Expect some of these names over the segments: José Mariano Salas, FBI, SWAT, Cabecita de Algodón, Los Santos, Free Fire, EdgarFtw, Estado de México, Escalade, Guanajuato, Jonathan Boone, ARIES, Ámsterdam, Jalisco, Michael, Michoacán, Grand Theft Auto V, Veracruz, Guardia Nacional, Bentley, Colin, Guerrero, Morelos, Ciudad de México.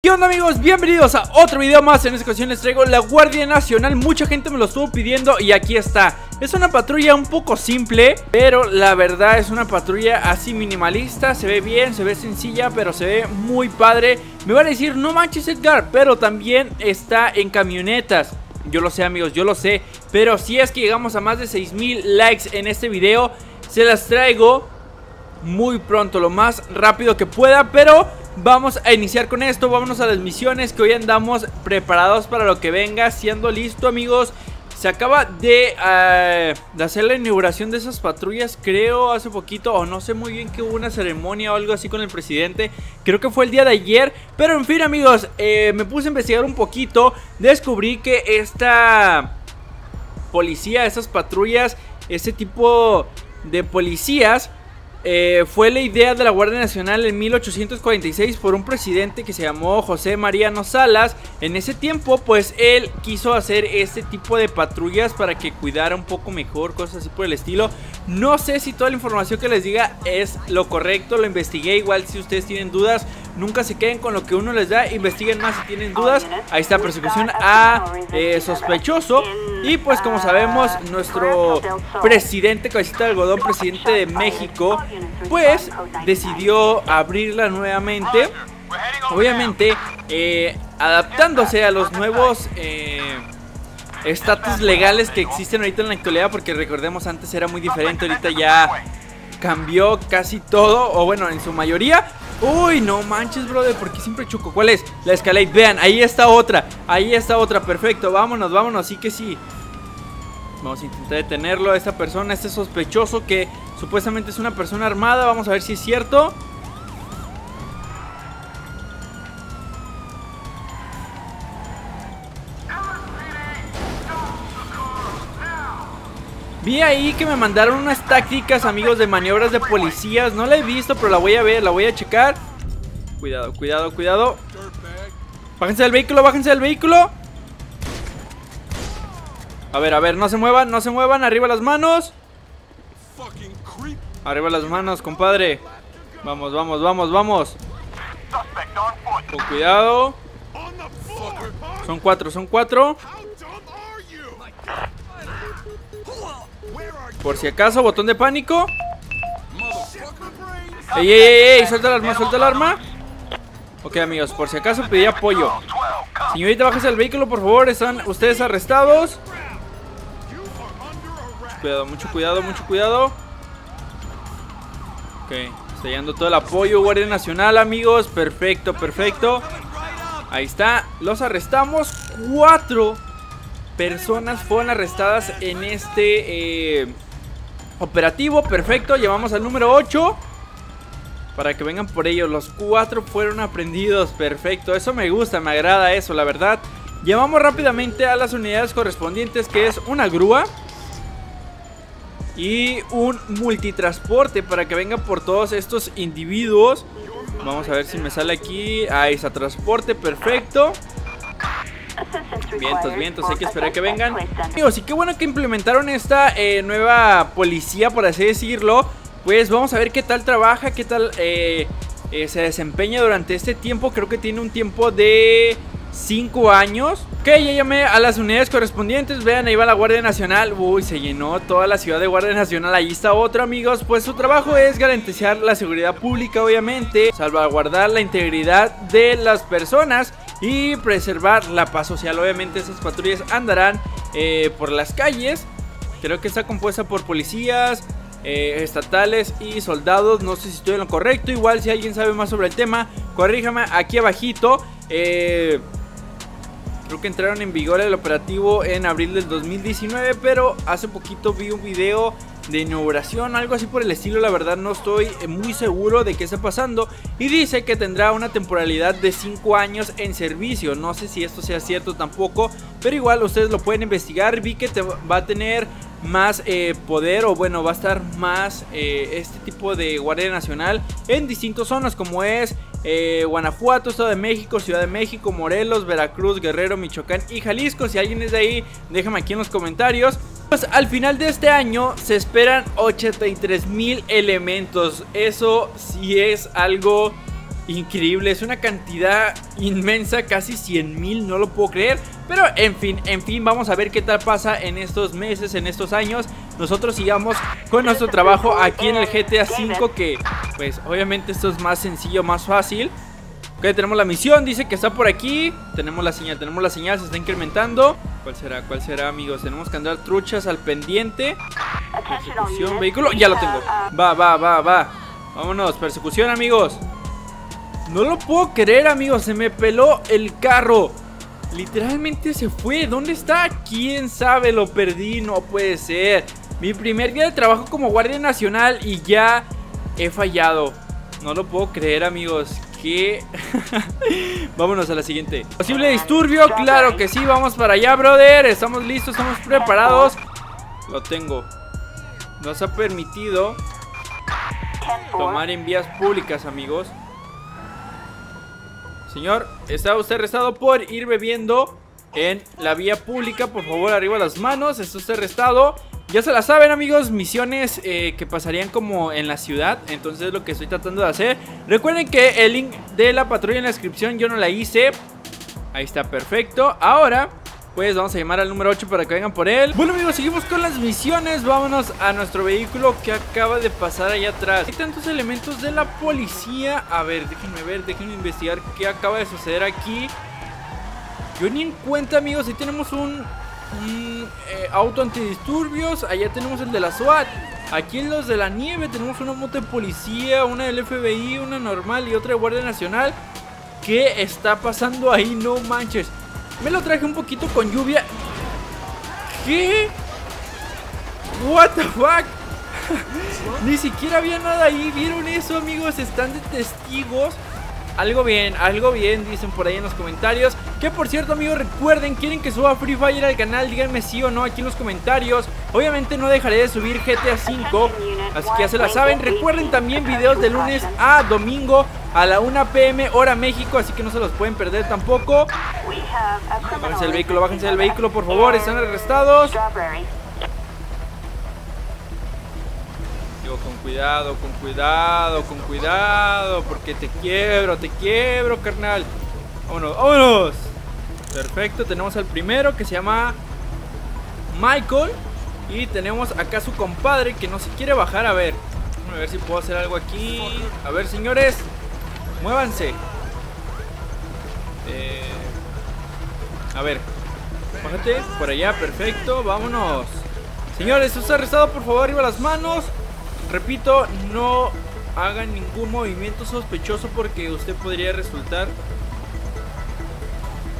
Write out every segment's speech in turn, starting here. ¿Qué onda, amigos? Bienvenidos a otro video más. En esta ocasión les traigo la Guardia Nacional. Mucha gente me lo estuvo pidiendo y aquí está. Es una patrulla un poco simple, pero la verdad es una patrulla así minimalista. Se ve bien, se ve sencilla, pero se ve muy padre. Me van a decir, no manches, Edgar, pero también está en camionetas. Yo lo sé, amigos, yo lo sé. Pero si es que llegamos a más de 6,000 likes en este video, se las traigo muy pronto, lo más rápido que pueda, pero vamos a iniciar con esto. Vámonos a las misiones, que hoy andamos preparados para lo que venga, siendo listo, amigos. Se acaba de hacer la inauguración de esas patrullas, creo, hace poquito, o no sé muy bien, que hubo una ceremonia o algo así con el presidente. Creo que fue el día de ayer, pero en fin, amigos, me puse a investigar un poquito. Descubrí que esta policía, esas patrullas, este tipo de policías, fue la idea de la Guardia Nacional en 1846 por un presidente que se llamó José Mariano Salas. En ese tiempo, pues él quiso hacer este tipo de patrullas para que cuidara un poco mejor, cosas así por el estilo. No sé si toda la información que les diga es lo correcto, lo investigué. Igual, si ustedes tienen dudas, nunca se queden con lo que uno les da, investiguen más si tienen dudas. Ahí está, persecución a sospechoso. Y pues, como sabemos, nuestro presidente Cabecita de Algodón, presidente de México, pues decidió abrirla nuevamente, obviamente adaptándose a los nuevos estatus legales que existen ahorita en la actualidad, porque recordemos, antes era muy diferente, ahorita ya cambió casi todo, o bueno, en su mayoría. Uy, no manches, brother, porque siempre choco. ¿Cuál es? La Escalade, vean, ahí está otra, perfecto, vámonos, vámonos, así que sí. Vamos a intentar detenerlo, esta persona, este sospechoso que supuestamente es una persona armada. Vamos a ver si es cierto. Vi ahí que me mandaron unas tácticas, amigos, de maniobras de policías. No la he visto, pero la voy a ver, la voy a checar. Cuidado, cuidado, cuidado. Bájense del vehículo, bájense del vehículo. A ver, no se muevan, no se muevan. Arriba las manos. Arriba las manos, compadre. Vamos, vamos, vamos, vamos. Con cuidado. Son cuatro, son cuatro. Por si acaso, botón de pánico. Ey, ey, ey, ey, suelta el arma, suelta el arma. Ok, amigos, por si acaso pedí apoyo. Señorita, bájese del vehículo, por favor, están ustedes arrestados. Cuidado, mucho cuidado, mucho cuidado. Ok, está llegando todo el apoyo, Guardia Nacional, amigos. Perfecto, perfecto. Ahí está, los arrestamos. 4 personas fueron arrestadas en este operativo, perfecto. Llevamos al número 8 para que vengan por ellos. Los 4 fueron aprendidos, perfecto. Eso me gusta, me agrada eso, la verdad. Llevamos rápidamente a las unidades correspondientes, que es una grúa y un multitransporte para que vengan por todos estos individuos. Vamos a ver si me sale aquí. Ahí está, transporte, perfecto. Vientos, vientos, hay que esperar que vengan. Amigos, y qué bueno que implementaron esta nueva policía, por así decirlo. Pues vamos a ver qué tal trabaja, qué tal se desempeña durante este tiempo. Creo que tiene un tiempo de 5 años. Ok, ya llamé a las unidades correspondientes. Vean, ahí va la Guardia Nacional. Uy, se llenó toda la ciudad de Guardia Nacional. Ahí está otro, amigos. Pues su trabajo es garantizar la seguridad pública, obviamente, salvaguardar la integridad de las personas y preservar la paz social. Obviamente esas patrullas andarán por las calles. Creo que está compuesta por policías estatales y soldados. No sé si estoy en lo correcto. Igual, si alguien sabe más sobre el tema, corríjame aquí abajito. Creo que entraron en vigor el operativo en abril del 2019, pero hace poquito vi un video de inauguración, algo así por el estilo. La verdad no estoy muy seguro de qué está pasando. Y dice que tendrá una temporalidad de 5 años en servicio. No sé si esto sea cierto tampoco, pero igual ustedes lo pueden investigar. Vi que va a tener más poder, o bueno, va a estar más este tipo de Guardia Nacional en distintos zonas, como es Guanajuato, Estado de México, Ciudad de México, Morelos, Veracruz, Guerrero, Michoacán y Jalisco. Si alguien es de ahí, déjame aquí en los comentarios. Pues al final de este año se esperan 83,000 elementos. Eso sí es algo increíble, es una cantidad inmensa, casi 100,000, no lo puedo creer. Pero en fin, vamos a ver qué tal pasa en estos meses, en estos años. Nosotros sigamos con nuestro trabajo aquí en el GTA V, que pues obviamente esto es más sencillo, más fácil. Ok, tenemos la misión, dice que está por aquí. Tenemos la señal, se está incrementando. ¿Cuál será, amigos? Tenemos que andar truchas al pendiente. Persecución, vehículo, ya lo tengo. Va. Vámonos, persecución, amigos. No lo puedo creer, amigos, se me peló el carro. Literalmente se fue, ¿dónde está? ¿Quién sabe? Lo perdí, no puede ser. Mi primer día de trabajo como Guardia Nacional y ya he fallado. No lo puedo creer, amigos. ¿Qué? Vámonos a la siguiente. ¿Posible disturbio? Claro que sí, vamos para allá, brother. Estamos listos, estamos preparados. Lo tengo. Nos ha permitido tomar en vías públicas, amigos. Señor, está usted arrestado por ir bebiendo en la vía pública. Por favor, arriba las manos. Está usted arrestado. Ya se la saben, amigos. Misiones que pasarían como en la ciudad. Entonces es lo que estoy tratando de hacer. Recuerden que el link de la patrulla en la descripción yo no la hice. Ahí está, perfecto. Ahora, pues vamos a llamar al número 8 para que vengan por él. Bueno, amigos, seguimos con las misiones. Vámonos a nuestro vehículo que acaba de pasar allá atrás. Hay tantos elementos de la policía. A ver, déjenme investigar qué acaba de suceder aquí. Yo ni en cuenta, amigos, si tenemos un auto antidisturbios. Allá tenemos el de la SWAT. Aquí en los de la nieve tenemos una moto de policía, una del FBI, una normal y otra de Guardia Nacional. ¿Qué está pasando ahí? No manches. Me lo traje un poquito con lluvia. ¿Qué? What the fuck. Ni siquiera había nada ahí. ¿Vieron eso, amigos? Están de testigos. Algo bien, dicen por ahí en los comentarios. Que por cierto, amigos, recuerden, quieren que suba Free Fire al canal, díganme sí o no aquí en los comentarios. Obviamente no dejaré de subir GTA V, así que ya se la saben. Recuerden también videos de lunes a domingo a la 1 p.m. hora México, así que no se los pueden perder tampoco. Bájense del vehículo, por favor, están arrestados. Digo, con cuidado, porque te quiebro, carnal. Vámonos. Perfecto, tenemos al primero que se llama Michael. Y tenemos acá a su compadre que no se quiere bajar. A ver si puedo hacer algo aquí. A ver, señores, muévanse. A ver, bájate por allá, perfecto, vámonos. Señores, usted arrestado, por favor, arriba las manos. Repito, no hagan ningún movimiento sospechoso porque usted podría resultar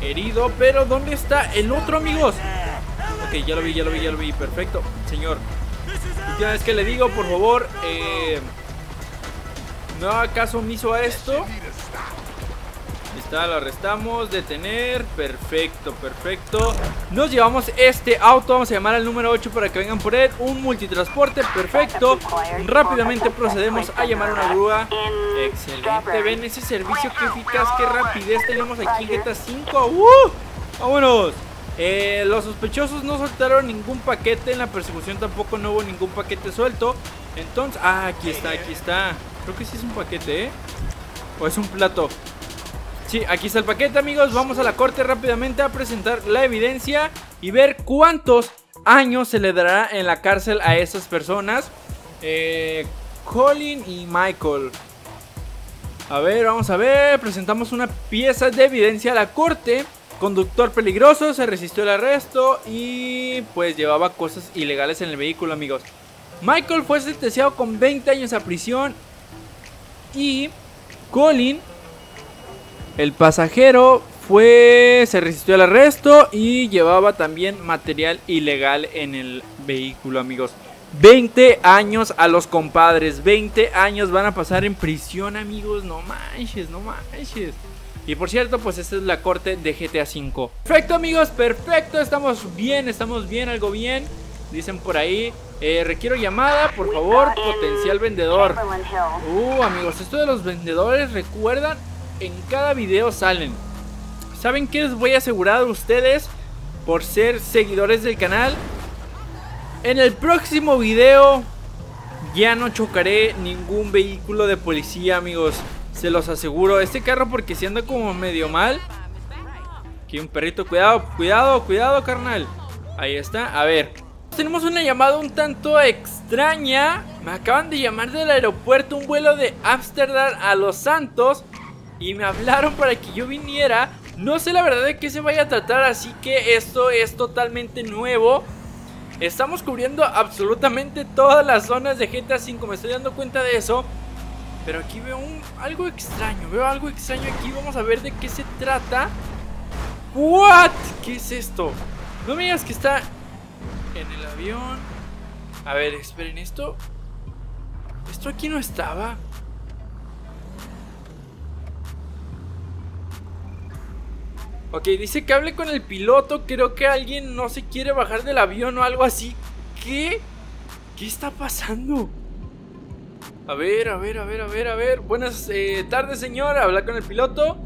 herido. Pero ¿dónde está el otro, amigos? Ok, ya lo vi, perfecto. Señor, última vez que le digo, por favor, no haga caso omiso a esto. Ahí está, lo arrestamos, detener, perfecto. Nos llevamos este auto, vamos a llamar al número 8 para que vengan por él. Un multitransporte, perfecto. Rápidamente procedemos a llamar a una grúa. Excelente, ven ese servicio, qué eficaz, qué rapidez tenemos aquí en GTA 5. Vámonos. Los sospechosos no soltaron ningún paquete. En la persecución tampoco no hubo ningún paquete suelto. Entonces, aquí está. Creo que sí es un paquete, ¿eh? O es un plato. Sí, aquí está el paquete, amigos. Vamos a la corte rápidamente a presentar la evidencia y ver cuántos años se le dará en la cárcel a esas personas. Colin y Michael. A ver, vamos a ver. Presentamos una pieza de evidencia a la corte. Conductor peligroso, se resistió al arresto y pues llevaba cosas ilegales en el vehículo, amigos. Michael fue sentenciado con 20 años a prisión y Colin, el pasajero, se resistió al arresto y llevaba también material ilegal en el vehículo, amigos. 20 años a los compadres, 20 años van a pasar en prisión, amigos, no manches. Y por cierto, pues esta es la corte de GTA V. Perfecto, amigos, perfecto. Estamos bien, algo bien. Dicen por ahí, requiero llamada, por favor, potencial vendedor. Amigos, esto de los vendedores, recuerdan, en cada video salen. ¿Saben qué les voy a asegurar a ustedes? Por ser seguidores del canal, en el próximo video ya no chocaré ningún vehículo de policía, amigos. Se los aseguro. Este carro porque si anda como medio mal. Aquí un perrito. Cuidado, cuidado, cuidado, carnal. Ahí está. A ver. Tenemos una llamada un tanto extraña. Me acaban de llamar del aeropuerto. Un vuelo de Ámsterdam a Los Santos. Y me hablaron para que yo viniera. No sé la verdad de qué se vaya a tratar. Así que esto es totalmente nuevo. Estamos cubriendo absolutamente todas las zonas de GTA V. Me estoy dando cuenta de eso. Pero aquí veo algo extraño. Veo algo extraño aquí. Vamos a ver de qué se trata. ¿What? ¿Qué es esto? No me digas que está en el avión. A ver, esperen esto. Esto aquí no estaba. Ok, dice que hable con el piloto. Creo que alguien no se quiere bajar del avión o algo así. ¿Qué? ¿Qué está pasando? A ver, a ver, a ver, a ver, a ver. Buenas tardes, señor. Habla con el piloto.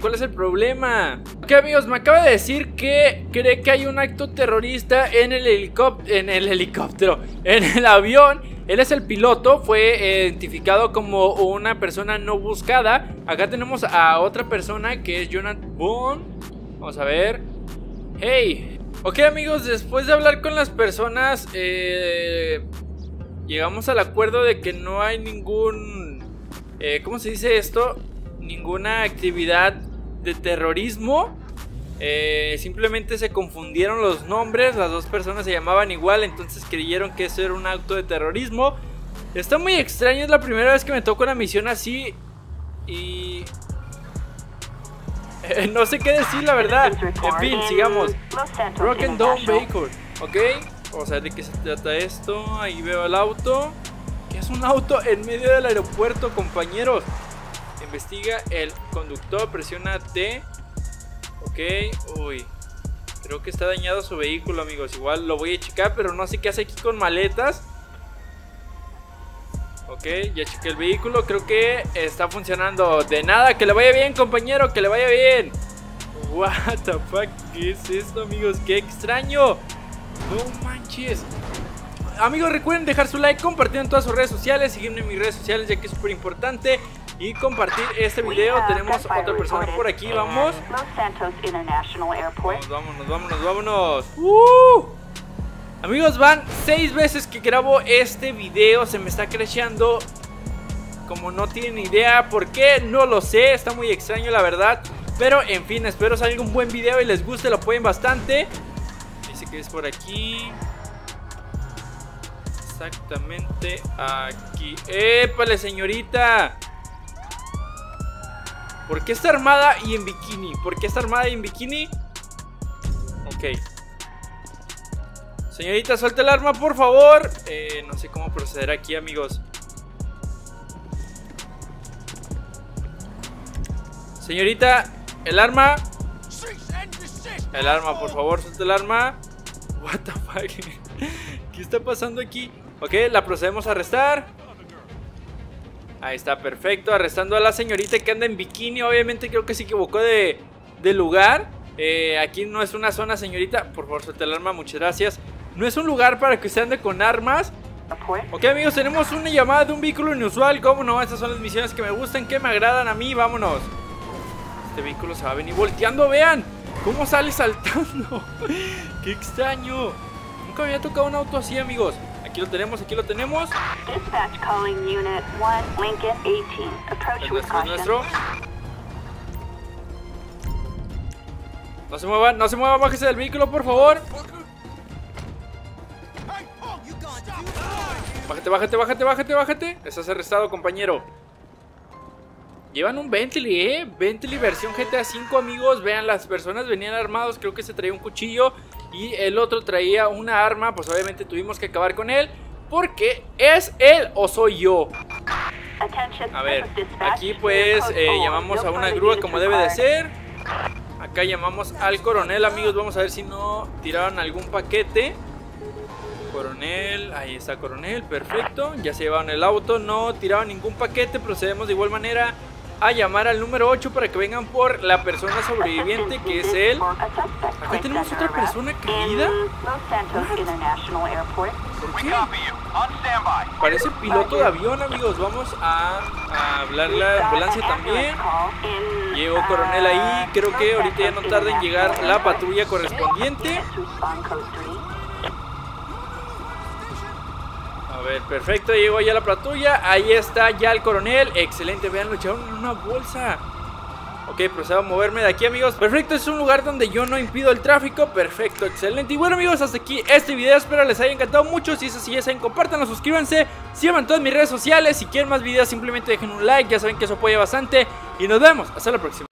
¿Cuál es el problema? Ok, amigos, me acaba de decir que cree que hay un acto terrorista en el helicóptero. En el avión. Él es el piloto, fue identificado como una persona no buscada. Acá tenemos a otra persona que es Jonathan Boone. Vamos a ver. Hey. Ok, amigos, después de hablar con las personas, llegamos al acuerdo de que no hay ningún... ¿cómo se dice esto? Ninguna actividad de terrorismo. Simplemente se confundieron los nombres. Las dos personas se llamaban igual. Entonces creyeron que eso era un acto de terrorismo. Está muy extraño. Es la primera vez que me toca una misión así. Y... no sé qué decir, la verdad. En fin, sigamos. Rock and Down Vehicle. Ok, vamos a ver de qué se trata esto. Ahí veo el auto. ¿Qué es un auto en medio del aeropuerto, compañeros? Investiga el conductor. Presiona T. Ok, uy, creo que está dañado su vehículo, amigos. Igual lo voy a checar, pero no sé qué hace aquí con maletas. Ok, ya chequé el vehículo, creo que está funcionando. De nada, que le vaya bien, compañero, que le vaya bien. What the fuck, ¿qué es esto, amigos? Qué extraño. No manches. Amigos, recuerden dejar su like, compartir en todas sus redes sociales, seguirme en mis redes sociales ya que es súper importante. Y compartir este video. Tenemos otra persona por aquí, vamos. Vámonos, vámonos, vámonos, vámonos. Amigos, van 6 veces que grabo este video. Se me está crasheando. Como no tienen idea por qué, no lo sé. Está muy extraño, la verdad. Pero, en fin, espero salga un buen video y les guste, lo apoyen bastante. Dice que es por aquí. Exactamente aquí. ¡Épale, señorita! ¿Por qué está armada y en bikini? ¿Por qué está armada y en bikini? Ok. Señorita, suelta el arma, por favor. No sé cómo proceder aquí, amigos. Señorita, el arma. El arma, por favor, suelta el arma. What the fuck. ¿Qué está pasando aquí? Ok, la procedemos a arrestar. Ahí está, perfecto, arrestando a la señorita que anda en bikini. Obviamente creo que se equivocó de lugar. Aquí no es una zona, señorita. Por favor, suelta el arma, muchas gracias. No es un lugar para que usted ande con armas. Ok, amigos, tenemos una llamada de un vehículo inusual. ¿Cómo no? Estas son las misiones que me gustan, que me agradan a mí, vámonos. Este vehículo se va a venir volteando, vean. ¿Cómo sale saltando? Qué extraño. Nunca había tocado un auto así, amigos. Aquí lo tenemos, aquí lo tenemos. Es nuestro. No se muevan, no se muevan, bájese del vehículo, por favor. Bájate, bájate, bájate, bájate, bájate. Estás arrestado, compañero. Llevan un Bentley, Bentley versión GTA V, amigos. Vean, las personas venían armados. Creo que se traía un cuchillo y el otro traía una arma. Pues obviamente tuvimos que acabar con él. Porque es él o soy yo. A ver, aquí pues llamamos a una grúa como debe de ser. Acá llamamos al coronel, amigos. Vamos a ver si no tiraron algún paquete. Coronel, ahí está coronel, perfecto. Ya se llevaron el auto, no tiraron ningún paquete. Procedemos de igual manera a llamar al número 8 para que vengan por la persona sobreviviente, que es él. Acá tenemos otra persona caída. ¿Por qué? Parece piloto de avión, amigos. Vamos a hablar la ambulancia también. Llegó coronel ahí. Creo que ahorita ya no tarda en llegar la patrulla correspondiente. A ver, perfecto, llegó ya la patrulla. Ahí está ya el coronel. Excelente, vean, lo echaron en una bolsa. Ok, procedo a moverme de aquí, amigos. Perfecto, es un lugar donde yo no impido el tráfico. Perfecto, excelente. Y bueno, amigos, hasta aquí este video. Espero les haya encantado mucho. Si es así, ya saben, compártanlo, suscríbanse. Síganme en todas mis redes sociales. Si quieren más videos, simplemente dejen un like. Ya saben que eso apoya bastante. Y nos vemos. Hasta la próxima.